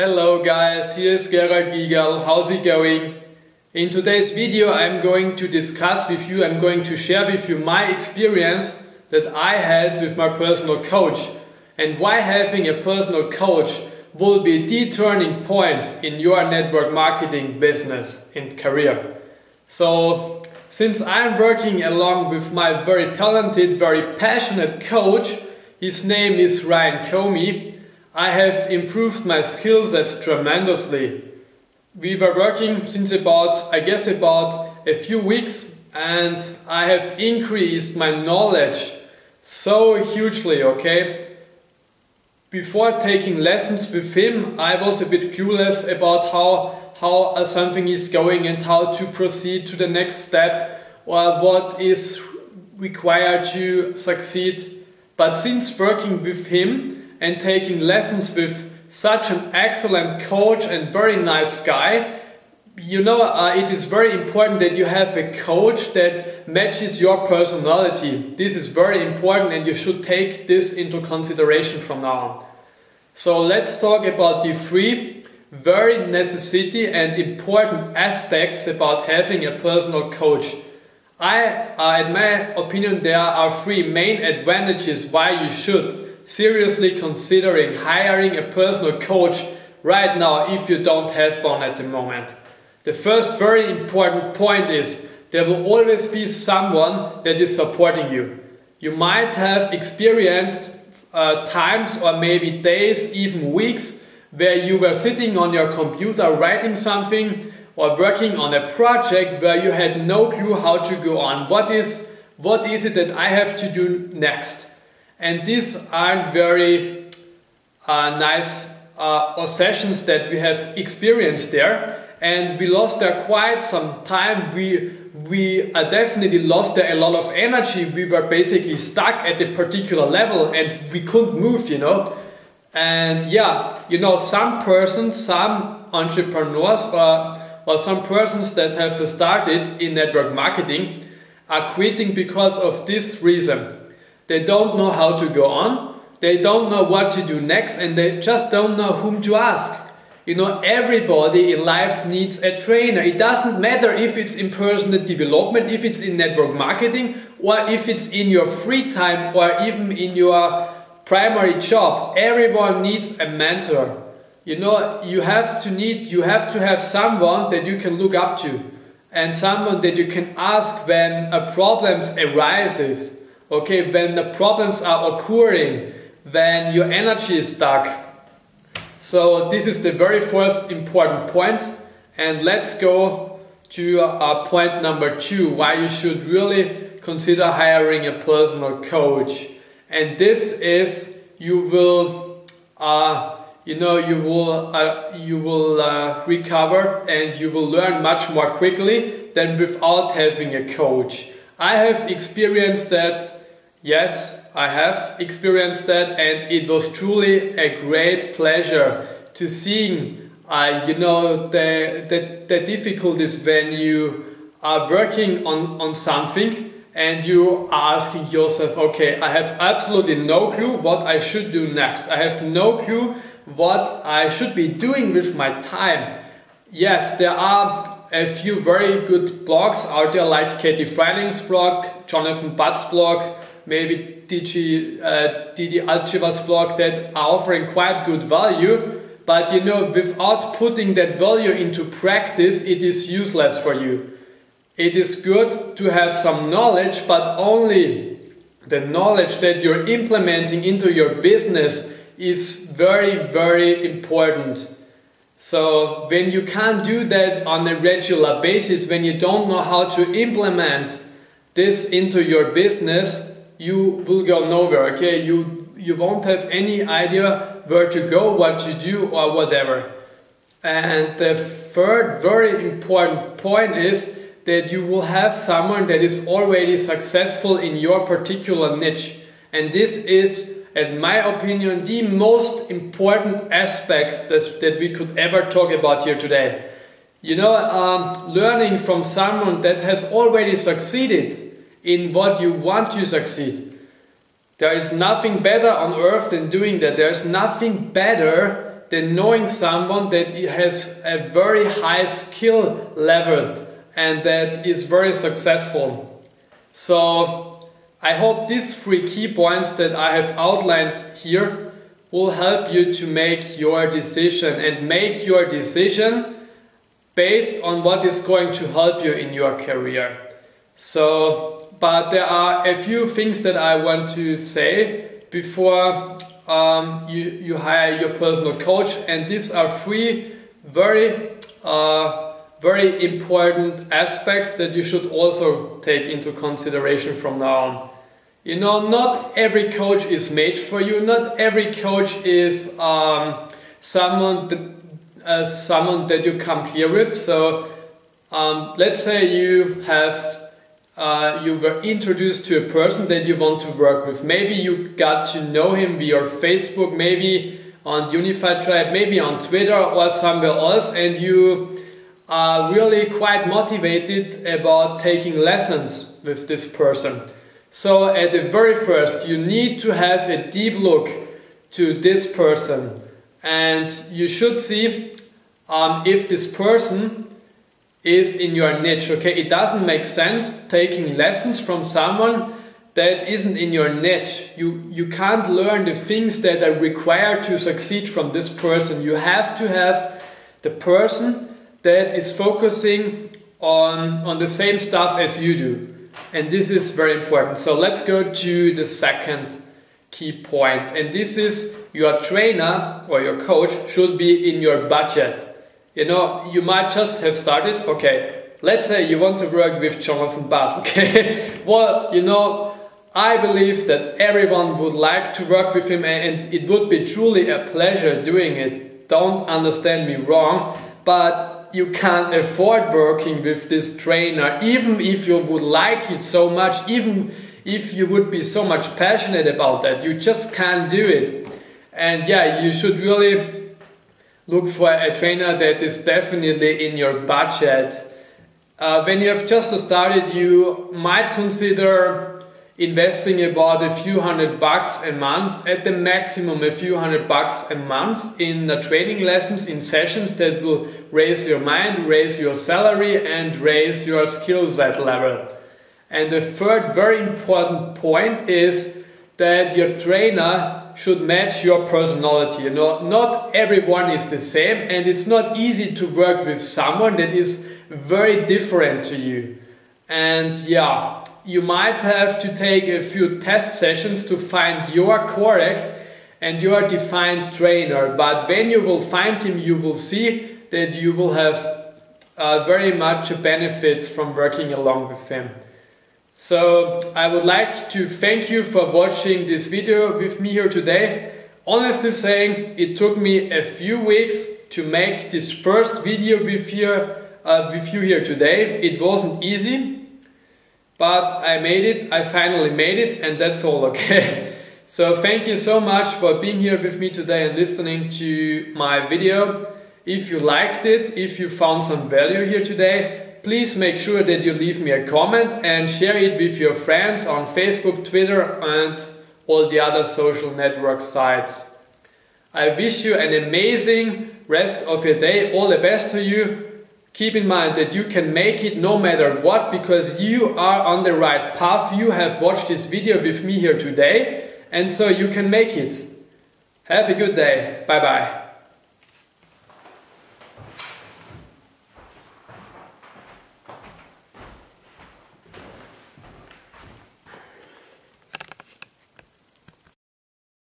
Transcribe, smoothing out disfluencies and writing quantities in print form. Hello guys, here's Gerald Gigerl. How's it going? In today's video I'm going to discuss with you, I'm going to share with you my experience that I had with my personal coach and why having a personal coach will be the turning point in your network marketing business and career. So since I'm working along with my very talented, very passionate coach, his name is Ryan Yokome, I have improved my skill sets tremendously. We were working since about a few weeks, and I have increased my knowledge so hugely, okay? Before taking lessons with him, I was a bit clueless about how something is going and how to proceed to the next step or what is required to succeed. But since working with him, and taking lessons with such an excellent coach and very nice guy, you know, it is very important that you have a coach that matches your personality. This is very important and you should take this into consideration from now on. So let's talk about the three very necessary and important aspects about having a personal coach. In my opinion, there are three main advantages why you should seriously considering hiring a personal coach right now if you don't have one at the moment. The first very important point is there will always be someone that is supporting you. You might have experienced times or maybe days, even weeks, where you were sitting on your computer writing something or working on a project where you had no clue how to go on. What is it that I have to do next? And these aren't very nice sessions that we have experienced there, and we lost there quite some time. We definitely lost there a lot of energy. We were basically stuck at a particular level and we couldn't move, you know. And yeah, you know, some entrepreneurs or some persons that have started in network marketing are quitting because of this reason. They don't know how to go on, they don't know what to do next, and they just don't know whom to ask. You know, everybody in life needs a trainer. It doesn't matter if it's in personal development, if it's in network marketing, or if it's in your free time, or even in your primary job. Everyone needs a mentor. You know, you have to have someone that you can look up to, and someone that you can ask when a problem arises. Okay, when the problems are occurring, when your energy is stuck. So this is the very first important point. And let's go to point number two, why you should really consider hiring a personal coach. And this is, you will recover and you will learn much more quickly than without having a coach. I have experienced that, yes, I have experienced that, and it was truly a great pleasure to seeing, the difficulties when you are working on something and you are asking yourself, okay, I have absolutely no clue what I should do next. I have no clue what I should be doing with my time. Yes, there are a few very good blogs out there, like Katie Frieding's blog, Jonathan Butt's blog, maybe Didi Alciva's blog, that are offering quite good value, but you know, without putting that value into practice, it is useless for you. It is good to have some knowledge, but only the knowledge that you're implementing into your business is very, very important. So when you can't do that on a regular basis, when you don't know how to implement this into your business, you will go nowhere, okay? You won't have any idea where to go, what to do, or whatever. And the third very important point is that you will have someone that is already successful in your particular niche. And this is, in my opinion, the most important aspect that we could ever talk about here today. You know, learning from someone that has already succeeded in what you want to succeed. There is nothing better on earth than doing that. There is nothing better than knowing someone that has a very high skill level and that is very successful. So I hope these three key points that I have outlined here will help you to make your decision, and make your decision based on what is going to help you in your career. So, but there are a few things that I want to say before you hire your personal coach, and these are three very important aspects that you should also take into consideration from now on. You know, not every coach is made for you, not every coach is someone that you come clear with. So let's say you have you were introduced to a person that you want to work with. Maybe you got to know him via Facebook, maybe on Unified Tribe, maybe on Twitter or somewhere else, and you are really quite motivated about taking lessons with this person. So at the very first, you need to have a deep look to this person, and you should see if this person is in your niche. Okay, it doesn't make sense taking lessons from someone that isn't in your niche. You can't learn the things that are required to succeed from this person. You have to have the person that is focusing on the same stuff as you do. And this is very important. So let's go to the second key point. And this is, your trainer or your coach should be in your budget. You know, you might just have started, okay, let's say you want to work with Jonathan Butt, okay? Well, you know, I believe that everyone would like to work with him, and it would be truly a pleasure doing it. Don't understand me wrong, but you can't afford working with this trainer, even if you would like it so much, even if you would be so much passionate about that. You just can't do it. And yeah, you should really look for a trainer that is definitely in your budget. When you have just started, you might consider investing about a few $100 a month, at the maximum a few $100 a month, in the training lessons, in sessions that will raise your mind, raise your salary, and raise your skill set level. And the third very important point is that your trainer should match your personality. You know, not everyone is the same, and it's not easy to work with someone that is very different to you. And yeah, you might have to take a few test sessions to find your correct and your defined trainer, but when you will find him, you will see that you will have very much benefits from working along with him. So I would like to thank you for watching this video with me here today. Honestly saying, it took me a few weeks to make this first video with you here today. It wasn't easy, but I made it, I finally made it, and that's all, okay? So thank you so much for being here with me today and listening to my video. If you liked it, if you found some value here today, please make sure that you leave me a comment and share it with your friends on Facebook, Twitter, and all the other social network sites. I wish you an amazing rest of your day. All the best to you. Keep in mind that you can make it no matter what, because you are on the right path. You have watched this video with me here today, and so you can make it. Have a good day. Bye bye.